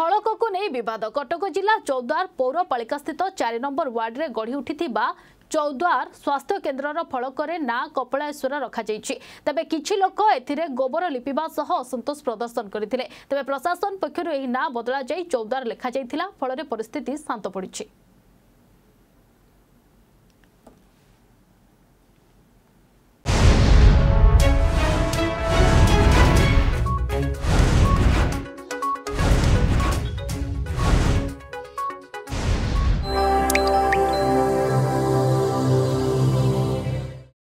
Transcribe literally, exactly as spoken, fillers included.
फलक को नहीं बद कटक जिला चौद्वार पौरपालिका स्थित चार नंबर वार्ड में गढ़ी उठी चौद्वार स्वास्थ्य केन्द्र फलक ना कपिलेश्वर रखा तेज किछि लोक ए गोबर लिपिबा सह असंतोष प्रदर्शन करते तेज प्रशासन पक्षर यह ना बदला चौद्वार लिखा फल परिस्थिति शांत पड़ी।